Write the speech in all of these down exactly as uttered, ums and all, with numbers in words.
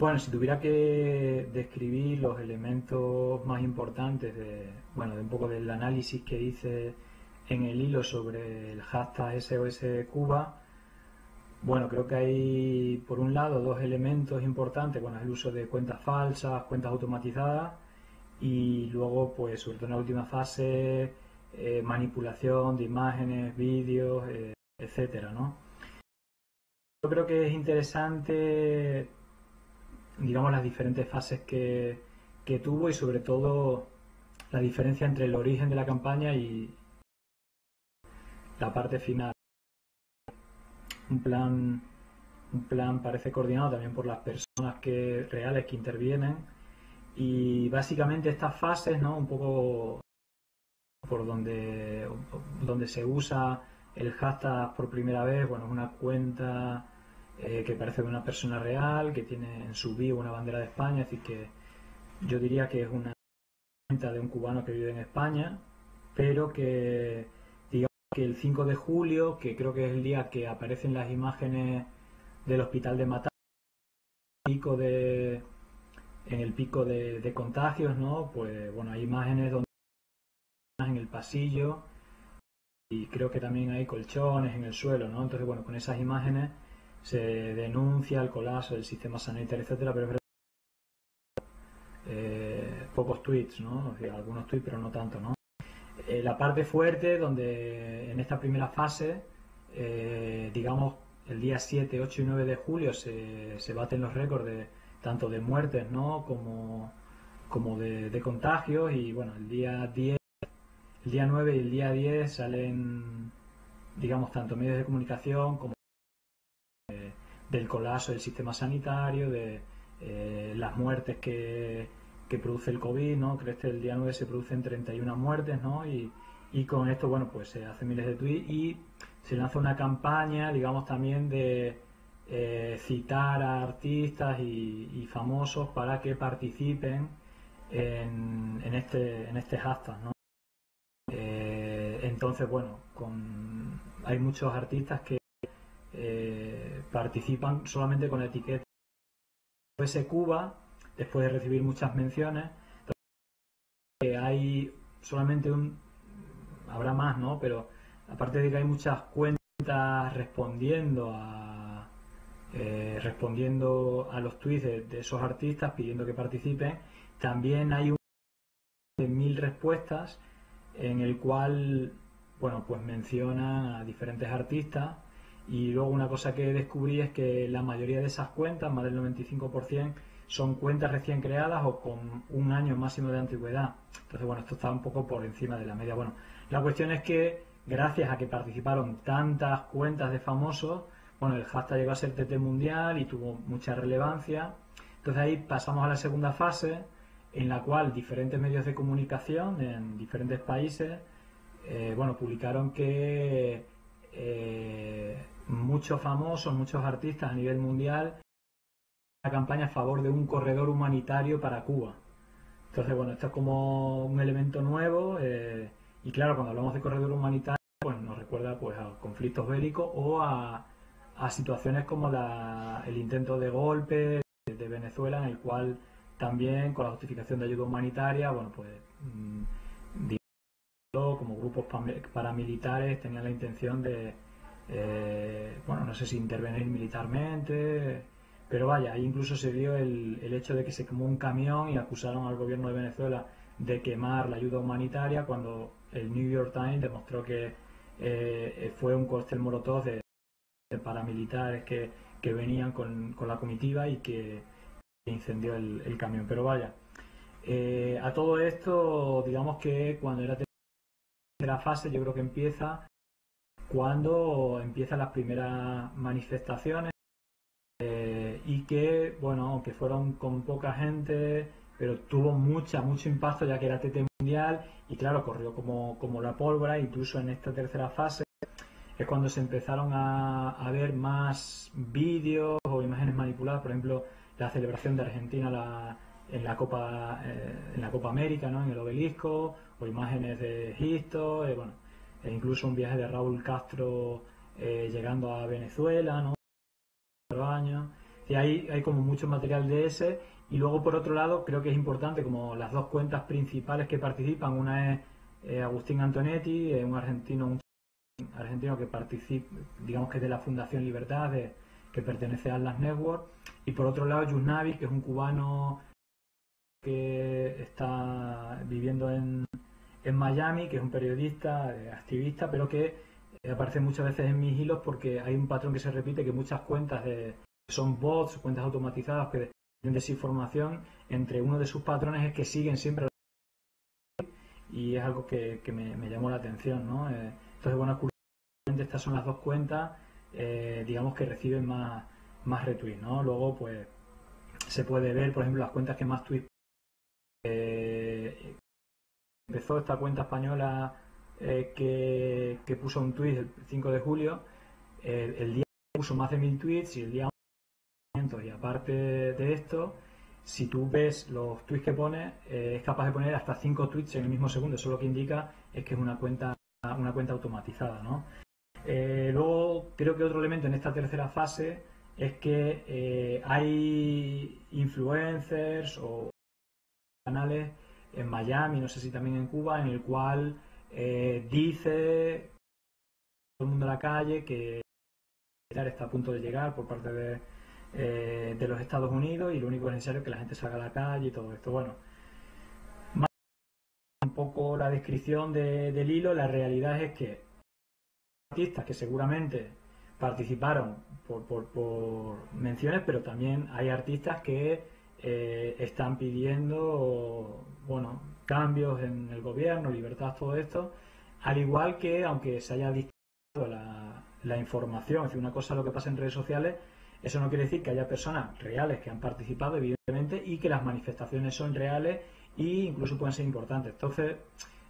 Bueno, si tuviera que describir los elementos más importantes de, bueno, de un poco del análisis que hice en el hilo sobre el hashtag SOSCuba, bueno, creo que hay, por un lado, dos elementos importantes, bueno, el uso de cuentas falsas, cuentas automatizadas, y luego, pues, sobre todo en la última fase, eh, manipulación de imágenes, vídeos, eh, etcétera, ¿no? Yo creo que es interesante, digamos, las diferentes fases que, que tuvo y, sobre todo, la diferencia entre el origen de la campaña y la parte final. Un plan, un plan parece coordinado también por las personas que, reales que intervienen, y básicamente estas fases, ¿no?, un poco por donde, donde se usa el hashtag por primera vez, bueno, es una cuenta eh, que parece de una persona real, que tiene en su bio una bandera de España, es decir, que yo diría que es una cuenta de un cubano que vive en España, pero que digamos que el cinco de julio, que creo que es el día que aparecen las imágenes del hospital de Matanzas, pico de... en el pico de, de contagios, ¿no? Pues bueno, hay imágenes donde en el pasillo y creo que también hay colchones en el suelo, ¿no? Entonces, bueno, con esas imágenes se denuncia el colapso del sistema sanitario, etcétera, pero es verdad eh, pocos tweets, ¿no? O sea, algunos tweets, pero no tanto, ¿no? Eh, la parte fuerte, donde en esta primera fase, eh, digamos, el día siete, ocho y nueve de julio se, se baten los récords de tanto de muertes, ¿no?, como, como de, de contagios, y bueno, el día diez, el día nueve y el día diez salen, digamos, tanto medios de comunicación como eh, del colapso del sistema sanitario, de eh, las muertes que, que produce el COVID, ¿no? Creo que el día nueve se producen treinta y una muertes, ¿no? Y, y con esto, bueno, pues se hacen miles de tweets y se lanza una campaña, digamos, también de Eh, citar a artistas y, y famosos para que participen en, en, este, en este hashtag, ¿no? Eh, entonces, bueno, con, hay muchos artistas que eh, participan solamente con la etiqueta SOSCuba, después de recibir muchas menciones. Entonces, hay solamente un... habrá más, ¿no? Pero aparte de que hay muchas cuentas respondiendo a Eh, respondiendo a los tweets de, de esos artistas pidiendo que participen, también hay un de mil respuestas en el cual, bueno, pues mencionan a diferentes artistas. Y luego una cosa que descubrí es que la mayoría de esas cuentas, más del noventa y cinco por ciento, son cuentas recién creadas o con un año máximo de antigüedad. Entonces, bueno, esto está un poco por encima de la media. Bueno, la cuestión es que gracias a que participaron tantas cuentas de famosos, bueno, el hashtag llegó a ser T T mundial y tuvo mucha relevancia. Entonces ahí pasamos a la segunda fase, en la cual diferentes medios de comunicación en diferentes países eh, bueno, publicaron que eh, muchos famosos, muchos artistas a nivel mundial, una campaña a favor de un corredor humanitario para Cuba. Entonces, bueno, esto es como un elemento nuevo eh, y claro, cuando hablamos de corredor humanitario, pues nos recuerda pues a conflictos bélicos o a a situaciones como la, el intento de golpe de, de Venezuela, en el cual también con la justificación de ayuda humanitaria, bueno, pues como grupos paramilitares tenían la intención de, eh, bueno, no sé si intervenir militarmente, pero vaya, ahí incluso se vio el, el hecho de que se quemó un camión y acusaron al gobierno de Venezuela de quemar la ayuda humanitaria cuando el New York Times demostró que eh, fue un cóctel molotov de paramilitares que, que venían con, con la comitiva y que incendió el, el camión. Pero vaya, eh, a todo esto, digamos que cuando era tercera fase, yo creo que empieza cuando empiezan las primeras manifestaciones eh, y que, bueno, aunque fueron con poca gente, pero tuvo mucha, mucho impacto, ya que era T T mundial y claro, corrió como, como la pólvora. Incluso en esta tercera fase es cuando se empezaron a, a ver más vídeos o imágenes manipuladas, por ejemplo, la celebración de Argentina la, en la Copa eh, en la Copa América, ¿no?, en el obelisco, o imágenes de Egipto, eh, bueno, e incluso un viaje de Raúl Castro eh, llegando a Venezuela, ¿no?, años. que hay, hay como mucho material de ese. Y luego, por otro lado, creo que es importante como las dos cuentas principales que participan, una es eh, Agustín Antonetti, eh, un argentino un argentino que participa, digamos que es de la Fundación Libertad, de, que pertenece a las Network, y por otro lado Yusnavi, que es un cubano que está viviendo en, en Miami, que es un periodista, eh, activista, pero que eh, aparece muchas veces en mis hilos porque hay un patrón que se repite, que muchas cuentas de, son bots, cuentas automatizadas que de desinformación, entre uno de sus patrones es que siguen siempre, y es algo que, que me, me llamó la atención, ¿no? Eh, entonces, bueno, curiosamente estas son las dos cuentas, eh, digamos, que reciben más, más retweets, ¿no? Luego, pues, se puede ver, por ejemplo, las cuentas que más tweets. Eh, empezó esta cuenta española eh, que, que puso un tweet el cinco de julio, eh, el día puso más de mil tweets y el día. Y aparte de esto, si tú ves los tweets que pone, eh, es capaz de poner hasta cinco tweets en el mismo segundo. Eso lo que indica es que es una cuenta, una cuenta automatizada, ¿no? Eh, luego, creo que otro elemento en esta tercera fase es que eh, hay influencers o canales en Miami, no sé si también en Cuba, en el cual eh, dice todo el mundo a la calle que está a punto de llegar por parte de Eh, de los Estados Unidos, y lo único necesario es que la gente salga a la calle y todo esto. Bueno, más un poco la descripción de, del hilo, la realidad es que artistas que seguramente participaron por, por, por menciones, pero también hay artistas que eh, están pidiendo, bueno, cambios en el gobierno, libertad, todo esto, al igual que, aunque se haya distribuido la, la información, es decir, una cosa es lo que pasa en redes sociales. Eso no quiere decir que haya personas reales que han participado, evidentemente, y que las manifestaciones son reales e incluso pueden ser importantes. Entonces,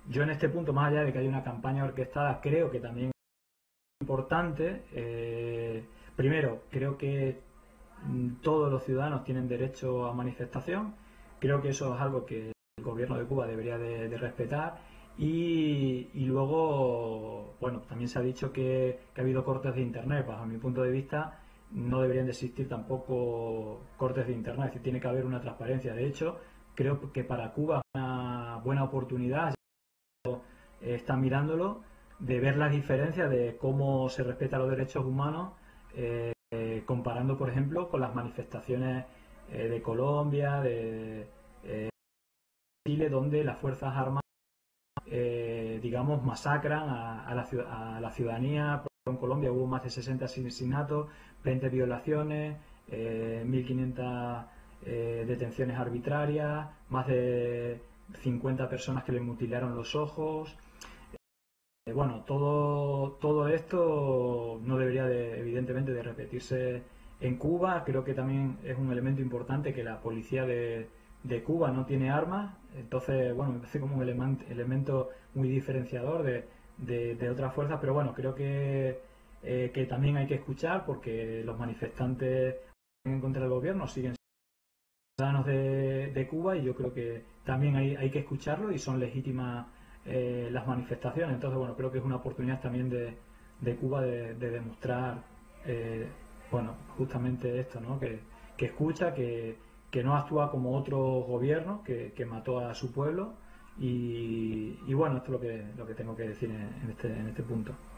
yo en este punto, más allá de que haya una campaña orquestada, creo que también es importante. Eh, primero, creo que todos los ciudadanos tienen derecho a manifestación. Creo que eso es algo que el gobierno de Cuba debería de, de respetar. Y, y luego, bueno, también se ha dicho que, que ha habido cortes de Internet. Bajo mi punto de vista, no deberían de existir tampoco cortes de Internet, es decir, tiene que haber una transparencia. De hecho, creo que para Cuba es una buena oportunidad, están mirándolo, de ver las diferencias de cómo se respetan los derechos humanos, eh, comparando, por ejemplo, con las manifestaciones eh, de Colombia, de eh, Chile, donde las Fuerzas Armadas, eh, digamos, masacran a, a, la, a la ciudadanía. En Colombia hubo más de sesenta asesinatos, veinte violaciones, eh, mil quinientas eh, detenciones arbitrarias, más de cincuenta personas que les mutilaron los ojos. Eh, bueno, todo, todo esto no debería, de, evidentemente, de repetirse en Cuba. Creo que también es un elemento importante que la policía de, de Cuba no tiene armas. Entonces, bueno, me parece como un element, elemento muy diferenciador de... De, de otras fuerzas, pero bueno, creo que, eh, que también hay que escuchar, porque los manifestantes en contra del gobierno siguen siendo ciudadanos de, de Cuba, y yo creo que también hay, hay que escucharlo, y son legítimas eh, las manifestaciones. Entonces, bueno, creo que es una oportunidad también de, de Cuba de, de demostrar, eh, bueno, justamente esto, ¿no? Que, que escucha, que, que no actúa como otro gobierno que, que mató a su pueblo. Y, y bueno, esto es lo que, lo que tengo que decir en este, en este punto.